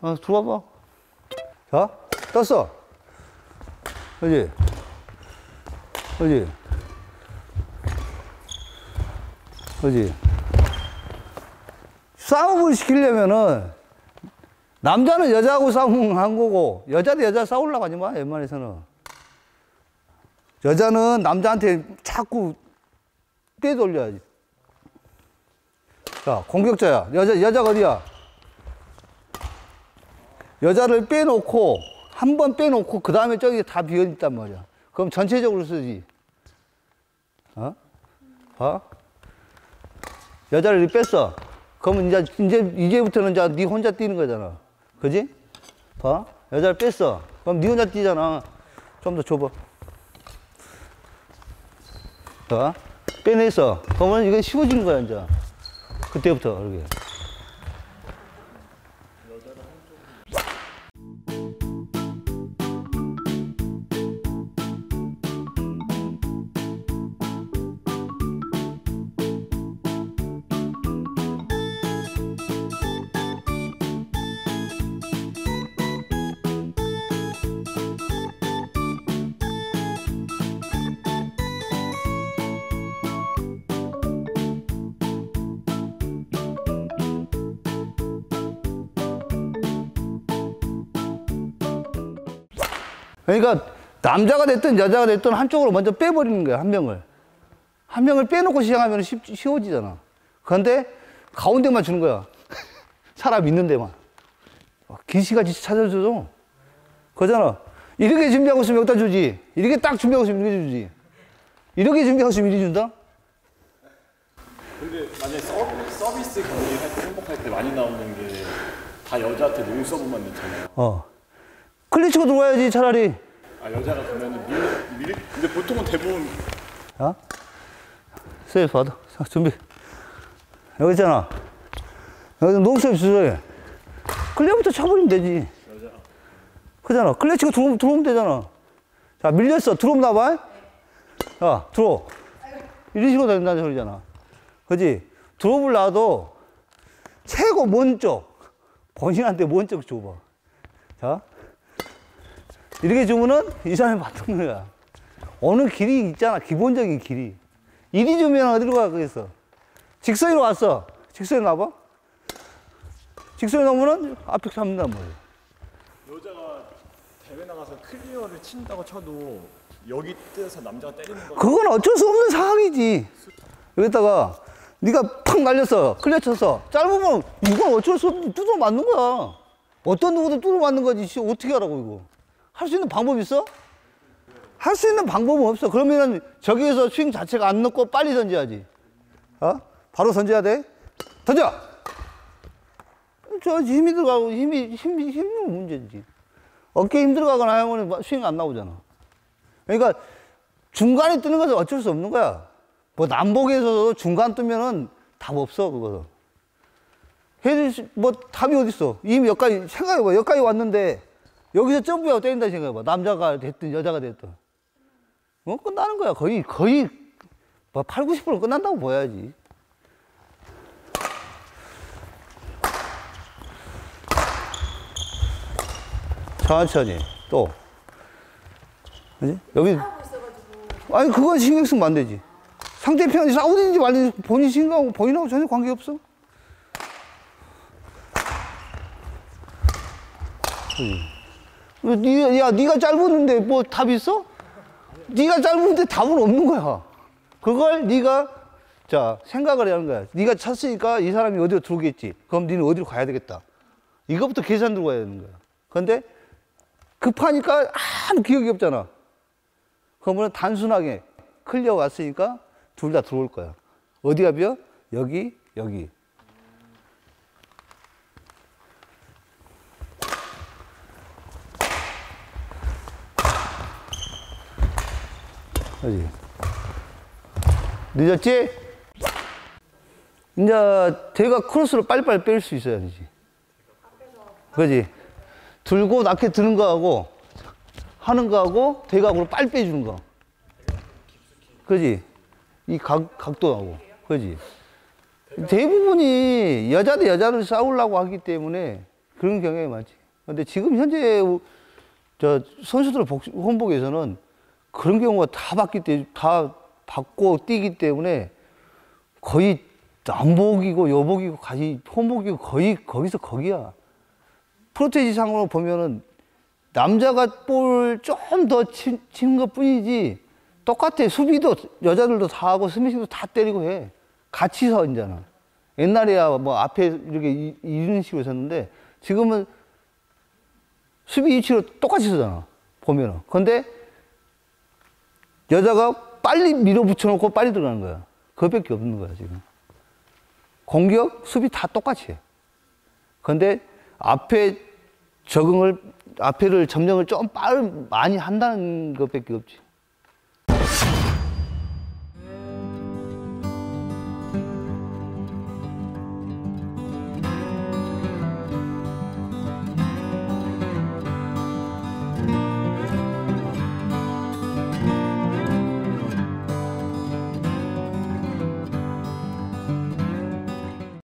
들어와봐. 자, 떴어. 그렇지? 그렇지? 그렇지? 싸움을 시키려면은 남자는 여자하고 싸움한 거고 여자도 여자 싸우려고 하지 마, 웬만해서는. 여자는 남자한테 자꾸 떼돌려야지. 자, 공격자야. 여자가 어디야? 여자를 빼놓고, 한 번 빼놓고, 그 다음에 저기 다 비어있단 말이야. 그럼 전체적으로 쓰지. 어? 봐? 여자를 뺐어. 그러면 이제부터는 이제 네 혼자 뛰는 거잖아. 그지? 봐? 여자를 뺐어. 그럼 네 혼자 뛰잖아. 좀 더 줘봐. 자, 빼냈어. 그러면 이건 쉬워지는 거야, 이제. 그때부터, 그러게. 그러니까 남자가 됐든 여자가 됐든 한쪽으로 먼저 빼버리는 거야, 한 명을. 한 명을 빼놓고 시작하면 쉬워지잖아. 그런데 가운데만 주는 거야. 사람 있는 데만. 기시같이 찾아줘도. 그러잖아. 이렇게 준비하고 있으면 여기다 주지. 이렇게 딱 준비하고 있으면 이렇게 주지. 이렇게 준비하고 있으면 이리 준다? 근데 만약에 서비스 관리할 때, 행복할 때 많이 나오는 게 다 여자한테 눈서브만 넣잖아요. 클리치고 들어와야지, 차라리. 아, 여자가 그러면 근데 보통은 대부분. 어? 세이프 받아. 자, 준비. 여기 있잖아. 여기 농수협 주소에. 클리어부터 쳐버리면 되지. 여자. 그잖아. 클리치고 들어오면 되잖아. 자, 밀렸어. 들어오면 나봐. 야, 들어. 이런 식으로 된다는 소리잖아. 그지? 드롭을 놔도 최고 먼 쪽. 본인한테 먼 쪽 줘봐. 자. 이렇게 주면은 이 사람이 받는 거야. 어느 길이 있잖아, 기본적인 길이. 이리 주면 어디로 가, 그랬어. 직선으로 왔어. 직선으로 나봐. 직선으로 나오면은 앞에 잡는단 말이야. 여자가 대회 나가서 클리어를 친다고 쳐도 여기 떼서 남자가 때리는 거야. 그건 어쩔 수 없는 상황이지. 여기다가 네가 팍 날렸어. 클리어 쳤어. 짧으면 이건 어쩔 수 없이 뚜드려 맞는 거야. 어떤 누구도 뚜드려 맞는 거지. 어떻게 하라고, 이거. 할 수 있는 방법이 있어? 할 수 있는 방법은 없어. 그러면은 저기에서 스윙 자체가 안 넣고 빨리 던져야지. 어? 바로 던져야 돼. 던져! 저 힘이 들어가고, 힘이 문제지. 어깨에 힘 들어가거나 하면 스윙 안 나오잖아. 그러니까 중간에 뜨는 것은 어쩔 수 없는 거야. 뭐 남북에서도 중간 뜨면은 답 없어, 그거는. 뭐 답이 어딨어. 이미 여기까지, 생각해봐. 여기까지 왔는데. 여기서 점프하고 때린다 생각해봐. 남자가 됐든 여자가 됐든. 뭐 끝나는 거야. 거의, 뭐 80, 90% 끝난다고 봐야지. 천천히, 또. 그지? 여기. 아니, 그건 신경 쓰면 안 되지. 상대편이 싸우든지 말든지 본인하고 전혀 관계없어. 그지? 야, 네가 짧았는데 뭐 답이 있어? 네가 짧았는데 답은 없는 거야. 그걸 네가 자 생각을 해야 하는 거야. 네가 찼으니까 이 사람이 어디로 들어오겠지. 그럼 너는 어디로 가야 되겠다. 이것부터 계산 들어가야 되는 거야. 그런데 급하니까 아무 기억이 없잖아. 그러면 단순하게 클리어 왔으니까 둘 다 들어올 거야. 어디가 비어? 여기, 여기. 그렇지. 늦었지? 이제 대가 크로스를 빨리빨리 뺄 수 있어야 되지. 그렇지. 들고 낮게 드는 거하고 하는 거하고 대각으로 빨리 빼주는 거. 그렇지. 이 각도하고. 그렇지. 대부분이 여자도 여자를 싸우려고 하기 때문에 그런 경향이 많지. 근데 지금 현재 저 선수들 혼복에서는 그런 경우가 다 받고 뛰기 때문에 거의 남복이고 여복이고 같이 혼복이고 거의 거기서 거기야. 프로테지 상으로 보면은 남자가 볼 좀 더 치는 것 뿐이지 똑같아. 수비도 여자들도 다 하고 스매싱도 다 때리고 해. 같이 서 있잖아. 옛날에야 뭐 앞에 이렇게 이런 식으로 섰는데 지금은 수비 위치로 똑같이 서잖아. 보면은. 근데 여자가 빨리 밀어붙여 놓고 빨리 들어가는 거야. 그것밖에 없는 거야, 지금. 공격, 수비 다 똑같이 해. 근데 앞에 적응을, 앞에를 점령을 좀 많이 한다는 것밖에 없지.